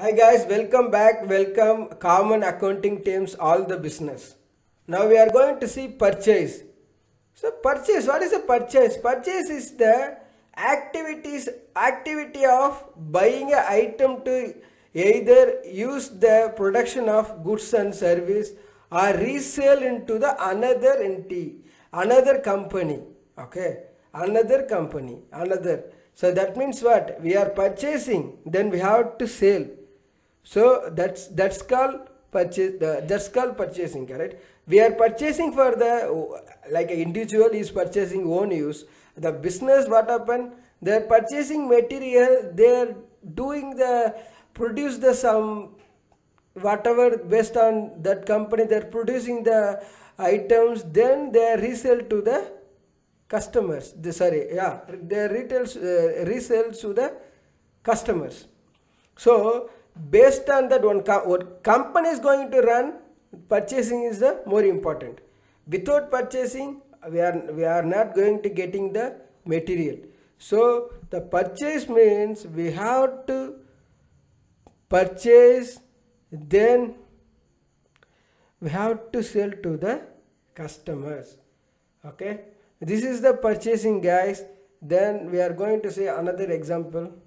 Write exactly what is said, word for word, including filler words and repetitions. Hi guys, welcome back. Welcome common accounting terms, all the business. Now we are going to see purchase. So purchase, what is a purchase? Purchase is the activities activity of buying an item to either use the production of goods and service or resell into the another entity, another company. Okay, another company, another. So that means what? We are purchasing, then we have to sell. So that's that's called purchase. Uh, that's called purchasing, correct? We are purchasing for the, like an individual is purchasing own use. The business, what happened? They are purchasing material. They are doing the produce the some whatever based on that company. They are producing the items. Then they resell to the customers. The sorry, yeah, they retails uh, resells to the customers. So based on that, one co what company is going to run, purchasing is the more important. Without purchasing, we are we are not going to getting the material. So the purchase means we have to purchase, then we have to sell to the customers. Okay, this is the purchasing, guys. Then we are going to see another example.